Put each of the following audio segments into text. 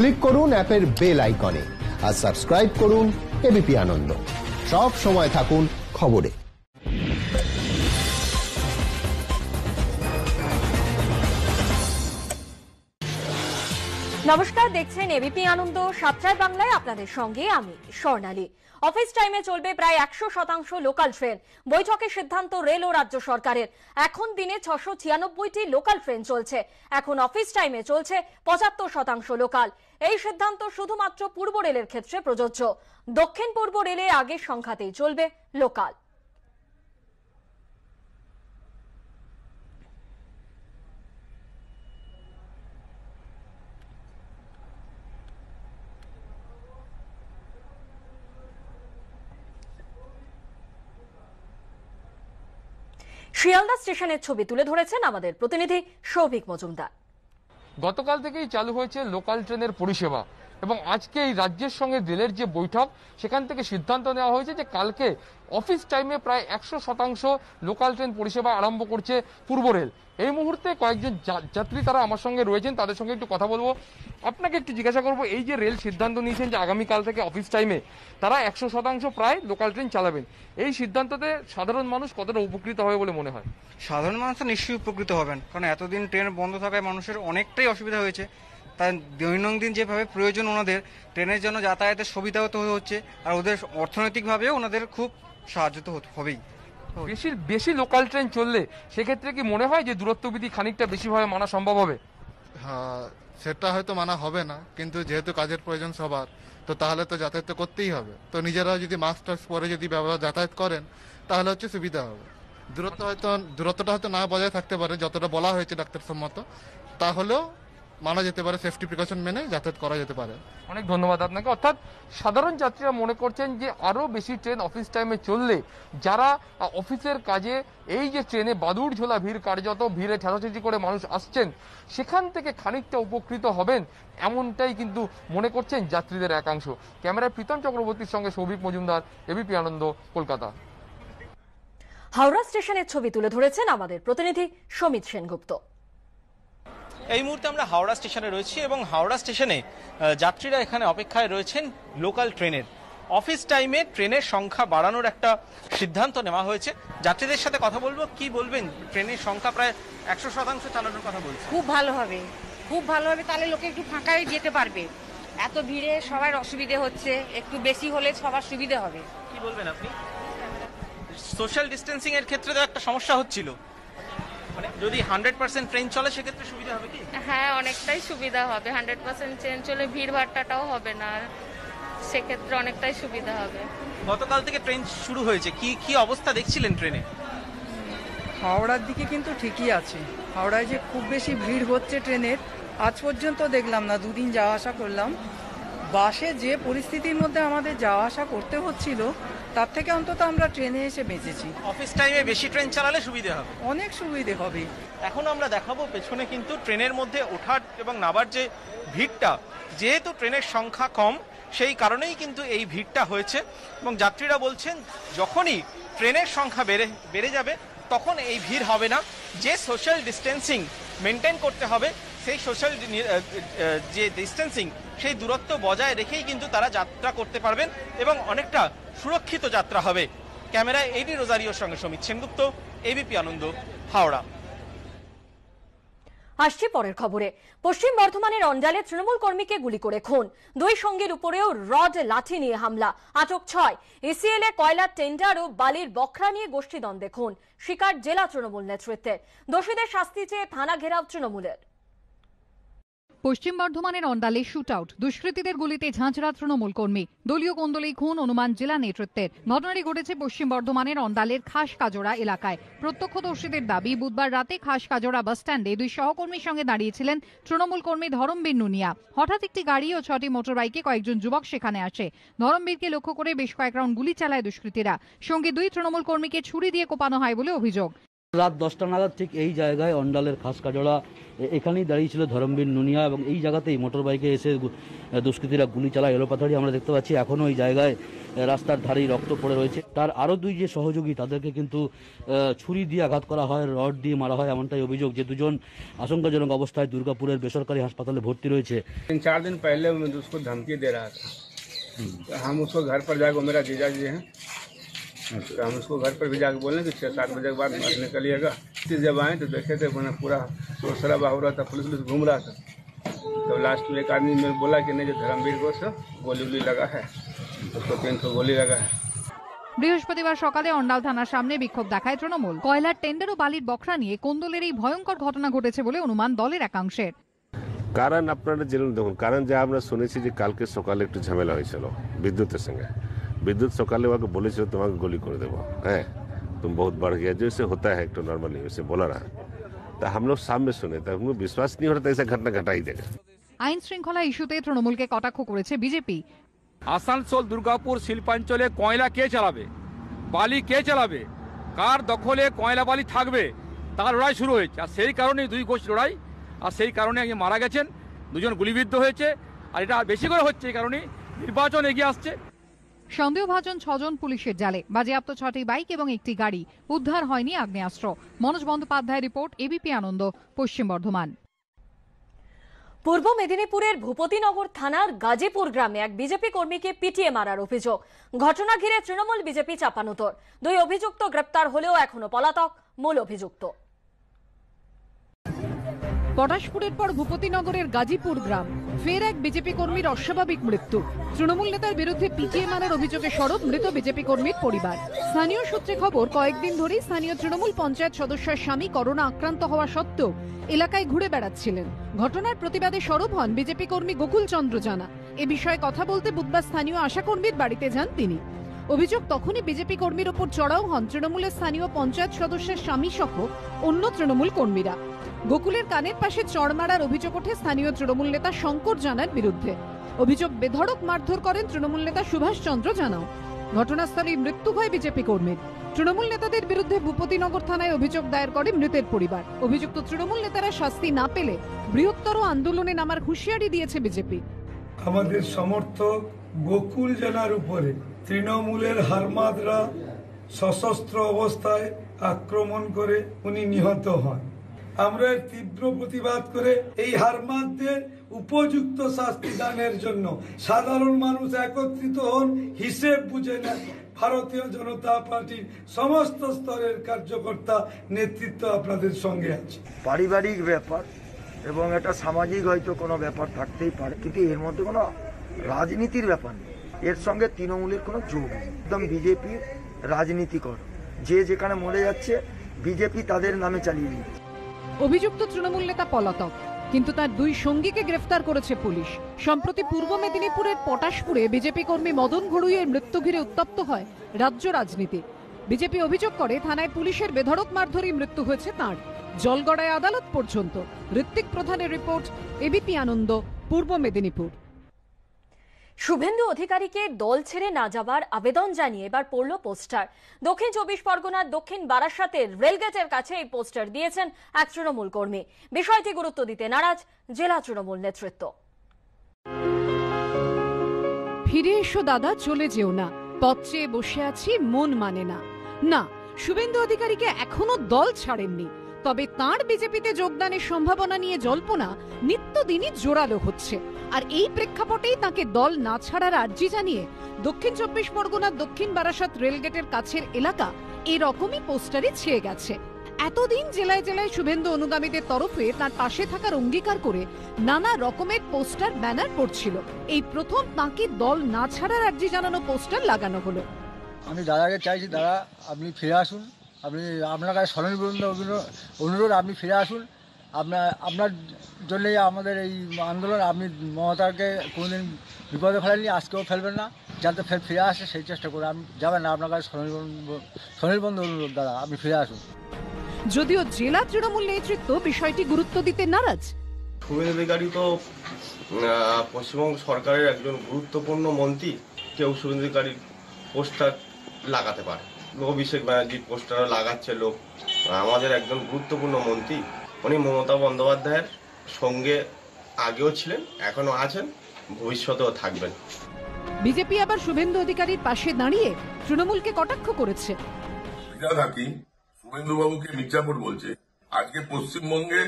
Click করুন অ্যাপের bell আইকনে আর সাবস্ক্রাইব করুন এবিপি আনন্দ। সব সময় থাকুন খবরে। নমস্কার, দেখছেন এবিপি আনন্দ, সাতটায় বাংলায় আপনাদের সঙ্গে আমি স্বর্ণালী। অফিস টাইমে চলবে প্রায় 100% লোকাল ট্রেন। বৈঠকে সিদ্ধান্ত রেল ও রাজ্য সরকারের। এখন দিনে 696টি লোকাল ট্রেন চলছে, এখন অফিস টাইমে চলছে 75% লোকাল। এই সিদ্ধান্ত শুধুমাত্র পূর্ব রেলের ক্ষেত্রে প্রযোজ্য। দক্ষিণ পূর্ব রেলে আগের সংখ্যাতেই চলবে লোকাল। শিয়ালদা স্টেশনের ছবি তুলে ধরেছেন আমাদের প্রতিনিধি সৌভিক মজুমদার। গতকাল থেকেই চালু হয়েছে লোকাল ট্রেনের পরিষেবা এবং আজকে এই রাজ্যের সঙ্গে রেলের যে বৈঠক, সেখান থেকে সিদ্ধান্ত নেওয়া হয়েছে যে কালকে অফিস টাইমে প্রায় 100% লোকাল ট্রেন পরিষেবা আরম্ভ করছে পূর্ব রেল। এই মুহূর্তে কয়েকজন যাত্রী তারা আমার সঙ্গে রয়েছেন, তাদের সঙ্গে একটু কথা বলবো। আপনাকে একটু জিজ্ঞাসা করবো, এই যে রেল সিদ্ধান্ত নিয়েছেন যে আগামীকাল থেকে অফিস টাইমে তারা 100% প্রায় লোকাল ট্রেন চালাবেন, এই সিদ্ধান্ততে সাধারণ মানুষ কতটা উপকৃত হবে বলে মনে হয়? সাধারণ মানুষ তো নিশ্চয়ই উপকৃত হবেন, কারণ এতদিন ট্রেন বন্ধ থাকায় মানুষের অনেকটাই অসুবিধা হয়েছে। তার দৈনন্দিন যেভাবে প্রয়োজন ওনাদের, ট্রেনের জন্য যাতায়াতের সুবিধাও তো হচ্ছে, আর ওদের অর্থনৈতিকভাবেও ওনাদের খুব সাহায্য তো হবেই। বেশি লোকাল ট্রেন চললে সেক্ষেত্রে কি মনে হয় যে দূরত্ববিধি খানিকটা বেশিভাবে মানা সম্ভব হবে? হ্যাঁ, সেটা হয়তো মানা হবে না, কিন্তু যেহেতু কাজের প্রয়োজন সবার, তো তাহলে তো যাতায়াত তো করতেই হবে। তো নিজেরা যদি মাস্ক টাস্ক পরে যদি ব্যবহার যাতায়াত করেন তাহলে হচ্ছে সুবিধা হবে। দূরত্বটা হয়তো না বজায় থাকতে পারে যতটা বলা হয়েছে ডাক্তারসম্মত, তাহলেও মানা যেতে পারে, সেফটি প্রিকশন মেনে যাতায়াত করা যেতে পারে। অনেক ধন্যবাদ আপনাকে। অর্থাৎ সাধারণ যাত্রীরা মনে করছেন যে আরও বেশি ট্রেন অফিস টাইমে চললে যারা অফিসের কাজে এই যে ট্রেনে বাদুড় ঝোলা ভিড়, কার্যত ভিড়ে ঠেলাঠেলি করে মানুষ আসছেন, সেখান থেকে খানিকটা উপকৃত হবেন, এমনটাই কিন্তু মনে করছেন যাত্রীদের একাংশ। ক্যামেরায় প্রীতম চক্রবর্তীর সঙ্গে সৌভিক মজুমদার, এবিপি আনন্দ, কলকাতা। হাওড়া স্টেশনের ছবি তুলে ধরেছেন আমাদের প্রতিনিধি সমিত সেনগুপ্ত। এই মুহূর্তে আমরা হাওড়া স্টেশনে রয়েছি এবং হাওড়া স্টেশনে যাত্রীরা এখানে অপেক্ষায় রয়েছেন লোকাল ট্রেনের। অফিস টাইমে ট্রেনের সংখ্যা বাড়ানোর একটা সিদ্ধান্ত নেওয়া হয়েছে। যাত্রীদের সাথে কথা বলবো, কি বলবেন? ট্রেনের সংখ্যা প্রায় 100% চালানোর কথা বলছি। খুব ভালো হবে, তাহলে লোকে একটু ফাঁকায় যেতে পারবে। এত ভিড়ে সবার অসুবিধে হচ্ছে, একটু বেশি হলে সবার সুবিধে হবে। কি বলবেন আপনি? সোশ্যাল ডিস্টেন্সিং এর ক্ষেত্রে তো একটা সমস্যা হচ্ছিল, যদি 100% ট্রেন চলে সেক্ষেত্রে সুবিধা হবে কি? হ্যাঁ, অনেকটাই সুবিধা হবে। 100% ট্রেন চলে ভিড়ভাট্টাটাও হবে না, সেক্ষেত্রে অনেকটাই সুবিধা হবে। গতকাল থেকে ট্রেন শুরু হয়েছে, কি অবস্থা দেখছিলেন ট্রেনে? হাওড়ার দিকে কিন্তু ঠিকই আছে। হাওড়ায় যে খুব বেশি ভিড় হচ্ছে ট্রেনের আজ পর্যন্ত দেখলাম না, দুদিন যাওয়া আসা করলাম। বাসে যে পরিস্থিতির মধ্যে আমাদের যাওয়া আসা করতে হচ্ছিল, তার থেকে অন্তত আমরা ট্রেনে এসে বেঁচেছি। অফিস টাইমে বেশি ট্রেন চালালে সুবিধা হবে, অনেক সুবিধা হবে। এখন আমরা দেখাবো পেছনে কিন্তু ট্রেনের মধ্যে ওঠার এবং নামার যে ভিড়টা, যেহেতু ট্রেনের সংখ্যা কম সেই কারণেই কিন্তু এই ভিড়টা হয়েছে। এবং যাত্রীরা বলছেন যখনই ট্রেনের সংখ্যা বেড়ে যাবে তখন এই ভিড় হবে না। যে সোশ্যাল ডিস্টেন্সিং মেনটেন করতে হবে, সেই সোশ্যাল যে ডিস্টেন্সিং, সেই দূরত্ব বজায় রেখেই কিন্তু তারা যাত্রা করতে পারবেন এবং অনেকটা সুরক্ষিত যাত্রা হবে। ক্যামেরায় এডি রোজারিওর সঙ্গে সমিত সেনগুপ্ত, এবিপি আনন্দ, হাওড়া। আসছে পরের খবরে। পশ্চিম বর্ধমানের অন্ডালে তৃণমূল কর্মীকে গুলি করে খুন, দুই সঙ্গীর উপরেও রড লাঠি নিয়ে হামলা, আটক 6। এসিএল এ কয়লার টেন্ডার ও বালির বখরা নিয়ে গোষ্ঠীদ্বন্দ্বে খুন, শিকার জেলা তৃণমূল নেতৃত্বে। দোষীদের শাস্তি চেয়ে থানা ঘেরাও তৃণমূলের। পশ্চিম বর্ধমানের অন্ডালে শুটআউট, দুষ্কৃতীদের গুলিতে ঝাঁঝরা তৃণমূল কর্মী, দলীয় কোন্দলেই খুন, অনুমান জেলা নেতৃত্বের। ঘটনাটি ঘটেছে পশ্চিম বর্ধমানের অন্ডালের খাস কাজোড়া এলাকায়। প্রত্যক্ষদর্শীদের দাবি, বুধবার রাতে খাস কাজোড়া বাসস্ট্যান্ডে দুই সহকর্মীর সঙ্গে দাঁড়িয়েছিলেন তৃণমূল কর্মী ধর্মবীর নুনিয়া। হঠাৎ একটি গাড়ি ও 6টি মোটরবাইকে কয়েকজন যুবক সেখানে আসে। ধর্মবীরকে লক্ষ্য করে বেশ কয়েক রাউন্ড গুলি চালায় দুষ্কৃতীরা। সঙ্গে দুই তৃণমূল কর্মীকে ছুরি দিয়ে কোপানো হয় বলে অভিযোগ। রাত 10টা নাগাদ ঠিক এই জায়গায় অন্ডালের খাসকাজড়া এখানেই দাঁড়িয়ে ছিল ধর্মবীর নুনিয়া, এবং এই জায়গাতেই মোটর বাইকে এসে দুষ্কৃতীরা গুলি চালায় এলোপাথাড়ি। আমরা দেখতে পাচ্ছি এখনও এই জায়গায় রাস্তার ধারেই রক্ত পড়ে রয়েছে। তার আরও দুই যে সহযোগী তাদেরকে কিন্তু ছুরি দিয়ে আঘাত করা হয়, রড দিয়ে মারা হয়, এমনটাই অভিযোগ। যে দুজন আশঙ্কাজনক অবস্থায় দুর্গাপুরের বেসরকারি হাসপাতালে ভর্তি রয়েছে। 3-4 दिन पहले उसको धमकी दे रहा था, हम उसको घर पर जाकर, मेरा जीजा जी हैं, तो हम उसको घर पर भी जाकर बोले कि 6-7 बजे के बाद निकलिएगा। फिर जब आए तो देखे थे मैंने पूरा शोर शराबा हो रहा था, पुलिस घूम रहा था। तो लास्ट में एक आदमी ने बोला कि नहीं, जो धर्मवीर को सब गोली उली लगा है, उसको 300 गोली लगा है। বৃহস্পতিবার সকালে অন্ডাল থানার সামনে বিক্ষোভ দেখায় তৃণমূল। কয়লার টেন্ডার ও বালির বখরা নিয়ে কোন্দলের এই ভয়ঙ্কর ঘটনা ঘটেছে বলে অনুমান দলের একাংশের। কারণ আপনারা জেনে দেখুন, কারণ যা আমরা শুনেছি যে কালকে সকালে একটু ঝামেলা হয়েছিল বিদ্যুতের সঙ্গে। विद्युत सकाले वाके बोले से तुम्हें गोली कर देबो, हैं तुम बहुत बढ़ गया, जैसे होता है एक तो नॉर्मली वैसे बोला रहा। तो हम लोग सामने सुने तो हमको विश्वास नहीं हो रहा था, ऐसा घटना घटा ही देगा। आईन श्रृंखला इश्यूते तृणमूल के कटाक्ष करेছে বিজেপি। আসানসোল দুর্গাপুর শিল্পাঞ্চলে কয়লা কে চালাবে, বালি কে চালাবে, কার দখলে কয়লা বালি থাকবে, তার লড়াই শুরু হয়েছে। আর সেই কারণে দুই গোষ্ঠী লড়াই, আর সেই কারণে আগে মারা গেছেন, দুজন গুলিবিদ্ধ হয়েছে। আর এটা বেশি করে হচ্ছে এই কারণে নির্বাচন এগিয়ে আসছে। সন্দেহভাজন 6 জন পুলিশের জালে, বাজেয়াপ্ত 6টি বাইক এবং 1টি গাড়ি, উদ্ধার হয়নি আগ্নেয়াস্ত্র। Manoj Bandyopadhyay, report ABP Ananda, Paschim Bardhaman. পূর্ব মেদিনীপুরের ভূপতিনগর থানার গাজীপুর গ্রামে এক বিজেপি কর্মীকে পিটিয়ে মারার অভিযোগ। ঘটনা ঘিরে তৃণমূল বিজেপি চাপানোতর। দুই অভিযুক্ত গ্রেপ্তার হলেও এখনো পলাতক মূল অভিযুক্ত। পটাশপুরের পর ভূপতিনগরের গাজীপুর গ্রাম, ফের এক বিজেপি কর্মীর অস্বাভাবিক মৃত্যু। তৃণমূল নেতার বিরুদ্ধে পিটিয়ে মারার অভিযোগে সরব মৃত বিজেপি কর্মীর পরিবার। স্থানীয় সূত্রে খবর, কয়েকদিন ধরেই স্থানীয় তৃণমূল পঞ্চায়েত সদস্যের স্বামী করোনা আক্রান্ত হওয়া সত্ত্বেও এলাকায় ঘুরে বেড়াচ্ছিলেন। ঘটনার প্রতিবাদে সরব হন বিজেপি কর্মী গোকুল চন্দ্র জানা। এ বিষয়ে কথা বলতে বুধবার স্থানীয় আশাকর্মীর বাড়িতে যান তিনি। অভিযোগ, তখনই বিজেপি কর্মীর ওপর চড়াও হন তৃণমূলের স্থানীয় পঞ্চায়েত সদস্যের স্বামী সহ অন্য তৃণমূল কর্মীরা। গোকুলের কানের পাশে চড় মারার অভিযোগ ওঠে স্থানীয় তৃণমূল নেতা শঙ্কর জানার বিরুদ্ধে। অভিযোগ, বেধড়ক মারধর করেন তৃণমূল নেতা সুভাষ চন্দ্র জানাও। ঘটনাস্থলেই মৃত্যু হয় বিজেপি কর্মীর। তৃণমূল নেতাদের বিরুদ্ধে ভূপতিনগর থানায় অভিযোগ দায়ের করে মৃতের পরিবার। অভিযুক্ত তৃণমূল নেতারা শাস্তি না পেলে বৃহত্তর আন্দোলনে নামার হুঁশিয়ারি দিয়েছে বিজেপি। আমাদের সমর্থক গোকুল জানার উপরে তৃণমূলের হারমাদরা সশস্ত্র অবস্থায় আক্রমণ করে উনি নিহত হন। আমরা তীব্র প্রতিবাদ করে এই হারমাদদের উপযুক্ত শাস্তি দানের জন্য সাধারণ মানুষ একত্রিত হন, হিসেব বুঝে না। ভারতীয় জনতা পার্টির সমস্ত স্তরের কার্যকর্তা নেতৃত্ব আপনাদের সঙ্গে আছে। পারিবারিক ব্যাপার এবং এটা সামাজিক হয়তো কোনো ব্যাপার থাকতেই পারে, কিন্তু এর মধ্যে কোনো রাজনীতির ব্যাপার নেই। এর সঙ্গে তৃণমূলের কোনো যোগ নেই। একদম বিজেপি রাজনীতিকর, যে যেখানে মরে যাচ্ছে বিজেপি তাদের নামে চালিয়ে দিচ্ছে। অভিযুক্ত তৃণমূল নেতা পলাতক, কিন্তু তার দুই সঙ্গীকে গ্রেফতার করেছে পুলিশ। সম্প্রতি পূর্ব মেদিনীপুরের পটাশপুরে বিজেপি কর্মী মদন ঘড়ুইয়ের মৃত্যু ঘিরে উত্তপ্ত হয় রাজ্য রাজনীতি। বিজেপি অভিযোগ করে থানায় পুলিশের বেধড়ক মারধরেই মৃত্যু হয়েছে তাঁর। জলগড়ায় আদালত পর্যন্ত। ঋত্বিক প্রধানের রিপোর্ট, এবিপি আনন্দ, পূর্ব মেদিনীপুর। শুভেন্দু অধিকারীকে দল ছেড়ে না যাবার আবেদন জানিয়ে এবার পড়ল পোস্টার। দক্ষিণ 24 পরগনার দক্ষিণ বারাসাতের রেলগেটের কাছে এই পোস্টার দিয়েছেন এক তৃণমূল কর্মী। বিষয়টি গুরুত্ব দিতে নারাজ জেলা তৃণমূল নেতৃত্ব। ফিরে এসো দাদা, চলে যেও না, পথ চেয়ে বসে আছি, মন মানে না। না, শুভেন্দু অধিকারীকে এখনো দল ছাড়েননি, তবে তাঁর বিজেপিতে যোগদানের সম্ভাবনা নিয়ে জল্পনা নিত্যদিনই জোরালো হচ্ছে। আর এই প্রেক্ষাপটেই তাঁকে দল না ছাড়ার আর্জি জানিয়ে দক্ষিণ 24 পরগনার দক্ষিণ বারাসাত রেলগেটের কাছের এলাকা এরকমই পোস্টারে ছেয়ে গেছে। এতদিন জেলায় জেলায় শুভেন্দু অনুগামীদের তরফে তাঁর পাশে থাকার অঙ্গীকার করে নানা রকমের পোস্টার ব্যানার পড়ছিল। এই প্রথম তাঁকে দল না ছাড়ার আর্জি জানানো পোস্টার লাগানো হলো। আমি দাদাকে চাইছি, দাদা আপনি ফিরে আসুন, আপনি আপনার কাছে স্মরণবৃন্দ অনুরোধ, আপনি ফিরে আসুন। আপনার জন্যই আমাদের এই আন্দোলন। আপনি মমতাকে কোনোদিন বিপদে ফেলেননি, আজকেও ফেলবেন না, যাতে ফিরে আসে সেই চেষ্টা করে। আমি যাবেন না, আপনার কাছে স্মরণবৃন্দ অনুরোধ, দাদা আপনি ফিরে আসুন। যদিও জেলা তৃণমূল নেতৃত্ব বিষয়টি গুরুত্ব দিতে নারাজ। শুভেন্দু অধিকারী তো পশ্চিমবঙ্গ সরকারের একজন গুরুত্বপূর্ণ মন্ত্রী, কেউ শুভেন্দু অধিকারীর পোস্টার লাগাতে পারে। অভিষেক ব্যানার্জির পোস্টারও লাগাচ্ছে লোক। আমাদের একজন গুরুত্বপূর্ণ মন্ত্রী, উনি মমতা বন্দ্যোপাধ্যায়ের সঙ্গে আগেও ছিলেন, এখনও আছেন, ভবিষ্যতেও থাকবেন। বিজেপি আবার শুভেন্দু অধিকারীর পাশে দাঁড়িয়ে তৃণমূলকে কটাক্ষ করেছে। শুভেন্দুবাবুকে মির্জাপুর বলছে। আজকে পশ্চিমবঙ্গে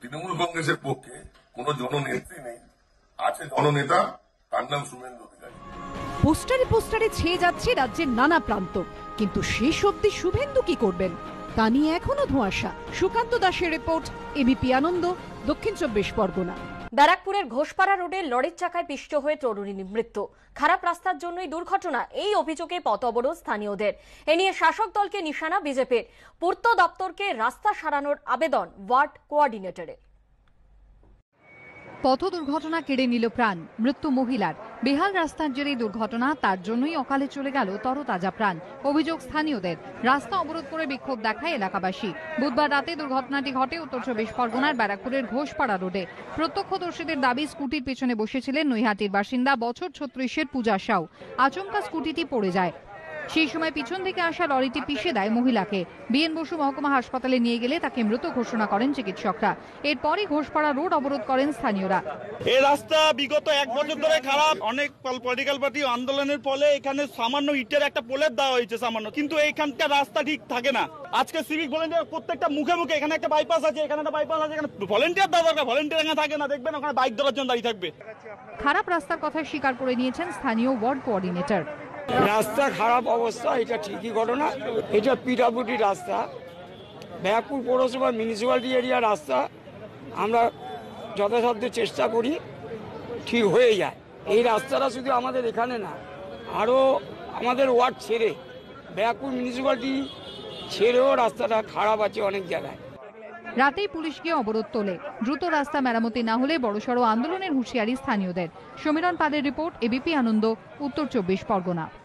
তৃণমূল কংগ্রেসের পক্ষে কোন জননেত্রী নেই, আছে জননেতা, তার নাম শুভেন্দু অধিকারী। পোস্টারে পোস্টারে ছেয়ে যাচ্ছে রাজ্যের নানা প্রান্ত, কিন্তু শেষ অবধি শুভেন্দু কি করবেন তা নিয়ে এখনো ধোঁয়াশা। সুকান্ত দাসের রিপোর্ট, এবিপি আনন্দ, দক্ষিণ ২৪ পরগনা। ব্যারাকপুরের ঘোষপাড়া রোডে লরির চাকায় পিষ্ট হয়ে তরুণীর মৃত্যু। খারাপ রাস্তার জন্যই দুর্ঘটনা, এই অভিযোগে পথ অবরোধ স্থানীয়দের। এ নিয়ে শাসক দলকে নিশানা বিজেপির। পূর্ত দপ্তরকে রাস্তা সারানোর আবেদন ওয়ার্ড কোঅর্ডিনেটরে। পথ দুর্ঘটনা কেড়ে নিল প্রাণ, মৃত্যু মহিলার। বেহাল রাস্তার জেরে দুর্ঘটনা, তার জন্যই অকালে চলে গেল তরতাজা প্রাণ, অভিযোগ স্থানীয়দের। রাস্তা অবরোধ করে বিক্ষোভ দেখায় এলাকাবাসী। বুধবার রাতে দুর্ঘটনাটি ঘটে উত্তর ২৪ পরগনার ব্যারাকপুরের ঘোষপাড়া রোডে। প্রত্যক্ষদর্শীদের দাবি, স্কুটির পেছনে বসেছিলেন নৈহাটির বাসিন্দা বছর ৩৬-এর পূজা সাউ। আচমকা স্কুটিটি পড়ে যায়, সেই সময় পিছন থেকে আসা লরিটি পিষে দেয় মহিলাকে। বিএন বসু মহকুমা হাসপাতালে নিয়ে গেলে তাকে মৃত ঘোষণা করেন চিকিৎসকরা। এরপরই ঘোষপাড়া রোড অবরোধ করেন স্থানীয়রা। এই রাস্তা বিগত এক বছর ধরে খারাপ, অনেক পলিটিক্যাল পার্টি আন্দোলনের ফলে এখানে সামান্য ইটের একটা পোলের দেওয়া হয়েছে সামান্য, কিন্তু এইখানকার রাস্তা ঠিক থাকে না। আজকে সিভিক ভলেন্টিয়ার প্রত্যেকটা মুখে মুখে, এখানে একটা বাইপাস আছে, এখানে একটা বাইপাস আছে, এখানে ভলেন্টিয়ার দেওয়া দরকার, ভলেন্টিয়ার এখানে থাকে না, দেখবেন ওখানে বাইক ধরার জন্য দাঁড়িয়ে থাকবে। খারাপ রাস্তার কথা স্বীকার করে নিয়েছেন স্থানীয় ওয়ার্ড কোঅর্ডিনেটর। রাস্তা খারাপ অবস্থা, এটা ঠিকই ঘটনা, এটা পিটাপুটি রাস্তা, ব্যারাকপুর পৌরসভা মিউনিসিপ্যালিটি এরিয়া রাস্তা। আমরা যথাসাধ্য চেষ্টা করি, ঠিক হয়ে যায়। এই রাস্তাটা শুধু আমাদের এখানে না, আরও আমাদের ওয়ার্ড ছেড়ে, ব্যারাকপুর মিউনিসিপ্যালিটি ছেড়েও রাস্তাটা খারাপ আছে অনেক জায়গায়। রাতেই পুলিশ গিয়ে অবরোধ তোলে। দ্রুত রাস্তা মেরামতি না হলে বড়সড় আন্দোলনের হুঁশিয়ারি স্থানীয়দের। সমীরণ পালের রিপোর্ট, এবিপি আনন্দ, উত্তর ২৪ পরগনা।